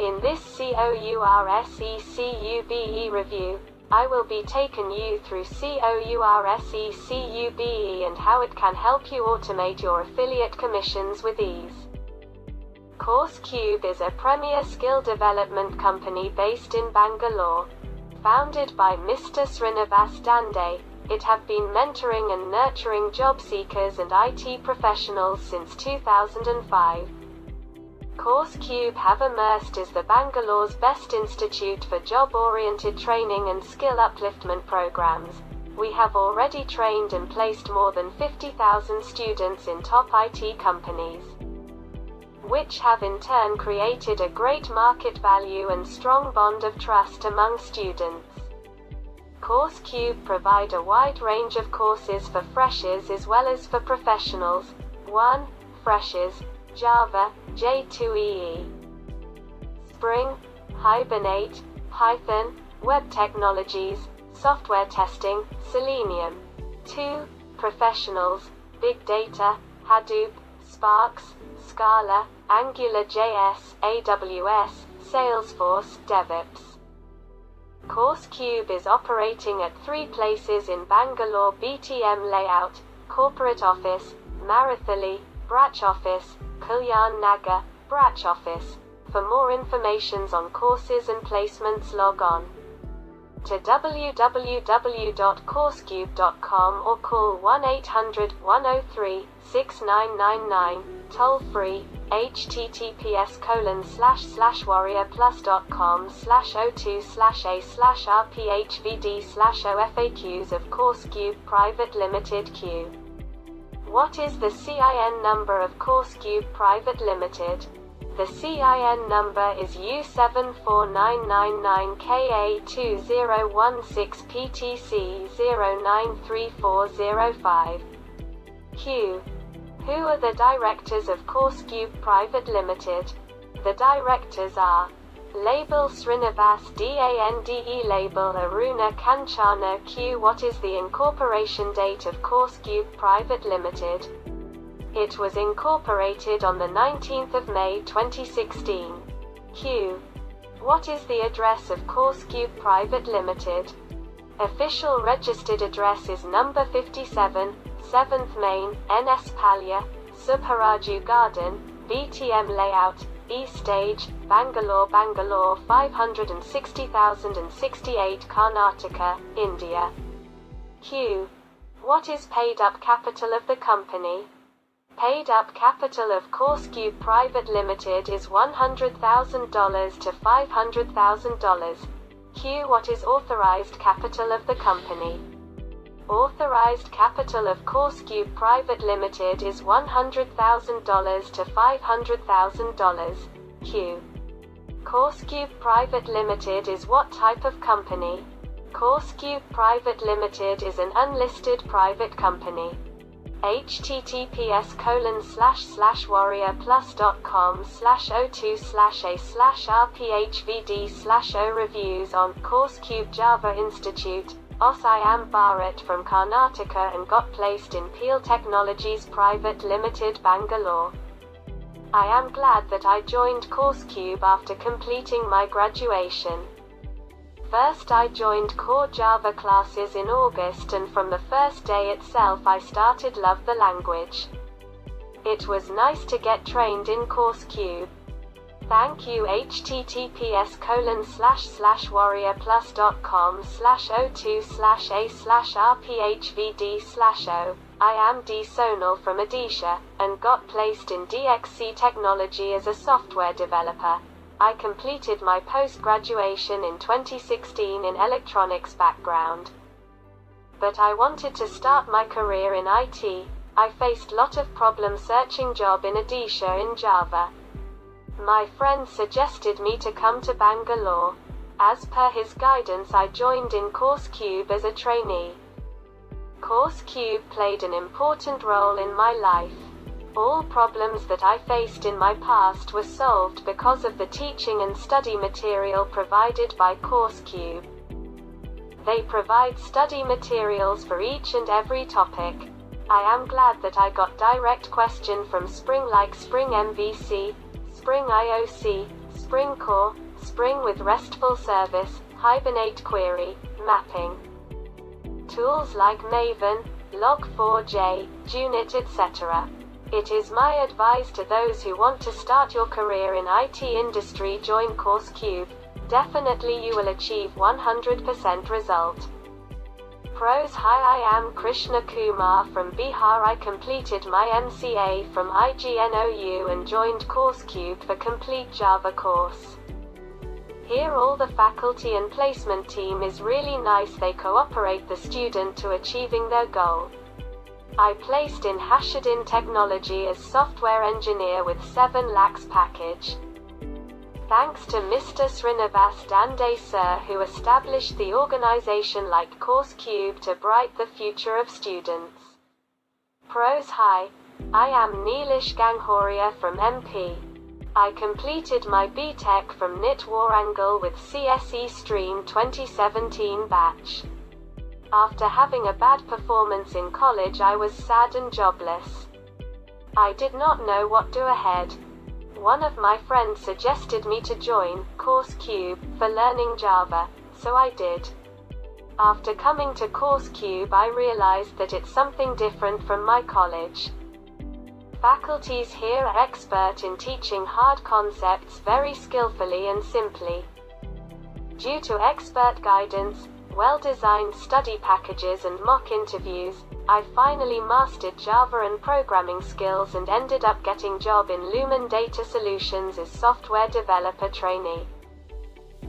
In this COURSECUBE review, I will be taking you through COURSECUBE and how it can help you automate your affiliate commissions with ease. COURSECUBE is a premier skill development company based in Bangalore. Founded by Mr. Srinivas Dande, it have been mentoring and nurturing job seekers and IT professionals since 2005. COURSECUBE have emerged as the Bangalore's best institute for job-oriented training and skill upliftment programs. We have already trained and placed more than 50,000 students in top IT companies, which have in turn created a great market value and strong bond of trust among students. COURSECUBE provide a wide range of courses for freshers as well as for professionals. 1. Freshers: Java, J2EE, Spring, Hibernate, Python, Web Technologies, Software Testing, Selenium. 2. Professionals: Big Data, Hadoop, Sparks, Scala, AngularJS, AWS, Salesforce, DevOps. COURSECUBE is operating at 3 places in Bangalore: BTM Layout, Corporate Office, Marathali, Branch Office, Kalyan Nagar, Branch Office. For more information on courses and placements, log on to www.coursecube.com or call 1-800-103-6999, toll free, https://warriorplus.com/02/a/rphvd/ofaqs of COURSECUBE Private Limited Q. What is the CIN number of COURSECUBE Private Limited? The CIN number is U74999KA2016PTC093405. Q. Who are the directors of COURSECUBE Private Limited? The directors are: Label Srinivas Dande, Label Aruna Kanchana Q. What is the incorporation date of COURSECUBE Private Limited? It was incorporated on the 19th of May 2016. Q. What is the address of COURSECUBE Private Limited? Official registered address is number 57, 7th Main, NS Palya, Subharaju Garden, BTM Layout, E Stage, Bangalore 560,068, Karnataka, India. Q. What is paid up capital of the company? Paid up capital of COURSECUBE Private Limited is $100,000 to $500,000. Q. What is authorized capital of the company? Authorized capital of COURSECUBE Private Limited is $100,000 to $500,000. Q. COURSECUBE Private Limited is what type of company? COURSECUBE Private Limited is an unlisted private company. https://warriorplus.com/02/a/rphvd/o. Reviews on COURSECUBE Java Institute. I am Bharat from Karnataka and got placed in Peel Technologies Private Limited, Bangalore. I am glad that I joined COURSECUBE after completing my graduation. First, I joined core Java classes in August, and from the first day itself I started love the language. It was nice to get trained in COURSECUBE. Thank you. https://warriorplus.com/02/a/rphvd/o. I am D. Sonal from Odisha, and got placed in DXC Technology as a software developer. I completed my post-graduation in 2016 in electronics background, but I wanted to start my career in IT. I faced lot of problem searching job in Odisha in Java. My friend suggested me to come to Bangalore. As per his guidance, I joined in COURSECUBE as a trainee. COURSECUBE played an important role in my life. All problems that I faced in my past were solved because of the teaching and study material provided by COURSECUBE. They provide study materials for each and every topic. I am glad that I got direct question from Spring like Spring MVC, Spring IOC, Spring Core, Spring with RESTful Service, Hibernate Query, Mapping. Tools like Maven, Log4j, Junit, etc. It is my advice to those who want to start your career in IT industry, join CourseCube. Definitely you will achieve 100% result. Pros. Hi, I am Krishna Kumar from Bihar. I completed my MCA from IGNOU and joined CourseCube for complete Java course. Here all the faculty and placement team is really nice. They cooperate the student to achieving their goal. I placed in Hashedin Technology as software engineer with 7 lakhs package. Thanks to Mr. Srinivas Dande sir, who established the organization like CourseCube to bright the future of students. Pros. Hi, I am Neelesh Ganghoria from MP. I completed my B.Tech from NIT Warangal with CSE Stream 2017 batch. After having a bad performance in college, I was sad and jobless. I did not know what to do ahead. One of my friends suggested me to join CourseCube for learning Java, so I did. After coming to CourseCube, I realized that it's something different from my college. Faculties here are expert in teaching hard concepts very skillfully and simply. Due to expert guidance, well-designed study packages and mock interviews, I finally mastered Java and programming skills and ended up getting job in Lumen Data Solutions as software developer trainee.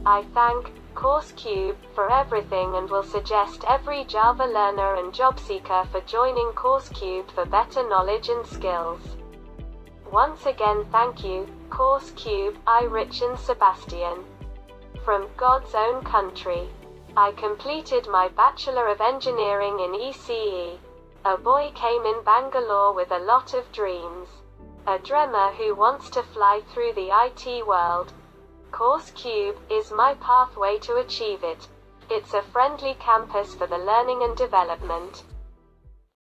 I thank CourseCube for everything and will suggest every Java learner and job seeker for joining CourseCube for better knowledge and skills. Once again, thank you, CourseCube. I, Richin Sebastian, from God's own country. I completed my Bachelor of Engineering in ECE. A boy came in Bangalore with a lot of dreams. A dreamer who wants to fly through the IT world. CourseCube is my pathway to achieve it. It's a friendly campus for the learning and development.